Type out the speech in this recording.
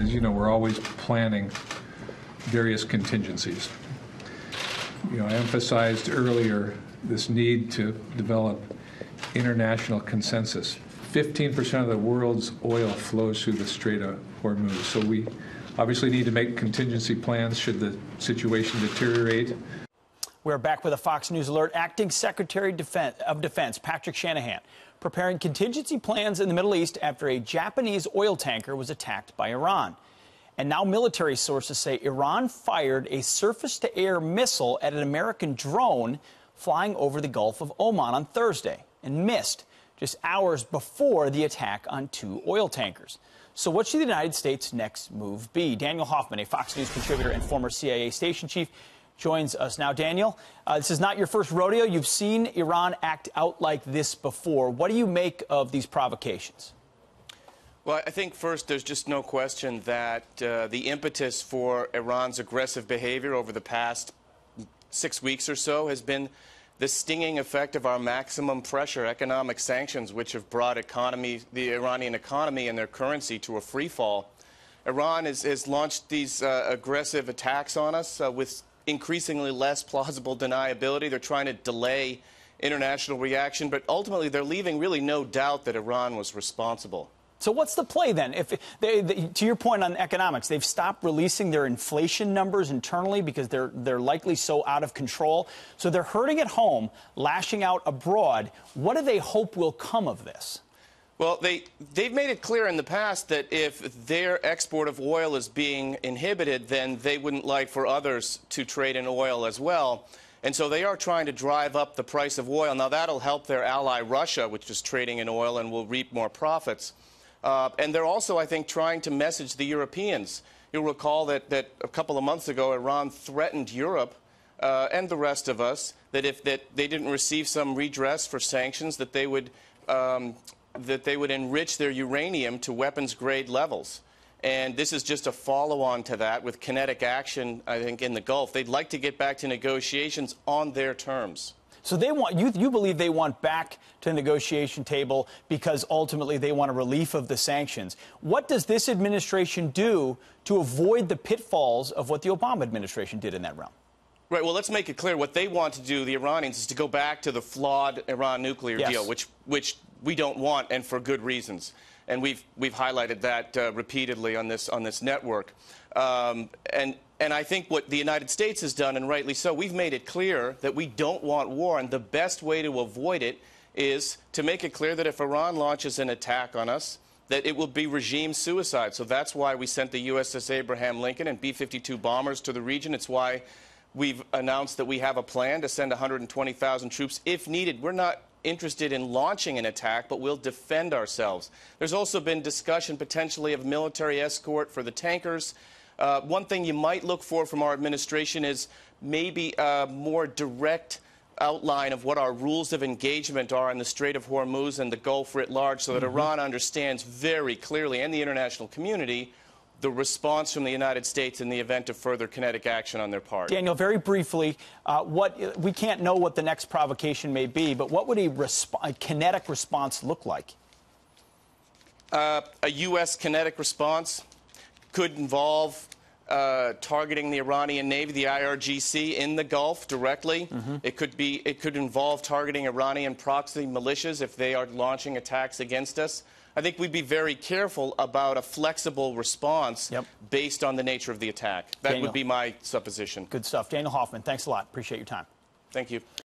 as you know, we're always planning various contingencies. You know, I emphasized earlier this need to develop international consensus. 15% of the world's oil flows through the Strait of Hormuz, so we obviously need to make contingency plans should the situation deteriorate. We're back with a Fox News Alert. Acting Secretary of Defense Patrick Shanahan preparing contingency plans in the Middle East after a Japanese oil tanker was attacked by Iran. And now military sources say Iran fired a surface-to-air missile at an American drone flying over the Gulf of Oman on Thursday and missed just hours before the attack on two oil tankers. So what should the United States' next move be? Daniel Hoffman, a Fox News contributor and former CIA station chief, joins us now. Daniel, this is not your first rodeo. You've seen Iran act out like this before. What do you make of these provocations? Well, I think first there's just no question that the impetus for Iran's aggressive behavior over the past 6 weeks or so has been the stinging effect of our maximum pressure economic sanctions, which have brought the Iranian economy and their currency to a free fall. Iran has launched these aggressive attacks on us with increasingly less plausible deniability. They're trying to delay international reaction, but ultimately they're leaving really no doubt that Iran was responsible. So what's the play then? If they, to your point on economics, they've stopped releasing their inflation numbers internally because they're likely so out of control. So they're hurting at home, lashing out abroad. What do they hope will come of this? Well, they've made it clear in the past that if their export of oil is being inhibited, then they wouldn't like for others to trade in oil as well. And so they are trying to drive up the price of oil. Now, that'll help their ally Russia, which is trading in oil and will reap more profits. And they're also, I think, trying to message the Europeans. You'll recall that a couple of months ago, Iran threatened Europe and the rest of us that if they didn't receive some redress for sanctions, that they would that they would enrich their uranium to weapons-grade levels. And this is just a follow-on to that with kinetic action, I think, in the Gulf. They'd like to get back to negotiations on their terms. So they want, you believe they want back to the negotiation table because ultimately they want a relief of the sanctions. What does this administration do to avoid the pitfalls of what the Obama administration did in that realm? Right. Well, let's make it clear. What they want to do, the Iranians, is to go back to the flawed Iran nuclear deal, which we don't want, and for good reasons. And we've highlighted that repeatedly on this network. And I think what the United States has done, and rightly so, we've made it clear that we don't want war, and the best way to avoid it is to make it clear that if Iran launches an attack on us, that it will be regime suicide. So that's why we sent the USS Abraham Lincoln and B-52 bombers to the region. It's why we've announced that we have a plan to send 120,000 troops if needed. We're not interested in launching an attack, but we'll defend ourselves. There's also been discussion potentially of military escort for the tankers. One thing you might look for from our administration is maybe a more direct outline of what our rules of engagement are in the Strait of Hormuz and the Gulf writ large, so that Iran understands very clearly, and the international community, the response from the United States in the event of further kinetic action on their part. Daniel, very briefly, we can't know what the next provocation may be, but what would a kinetic response look like? A U.S. kinetic response could involve targeting the Iranian Navy, the IRGC, in the Gulf directly. It could involve targeting Iranian proxy militias if they are launching attacks against us. I think we'd be very careful about a flexible response based on the nature of the attack. That would be my supposition. Good stuff. Daniel Hoffman, thanks a lot. Appreciate your time. Thank you.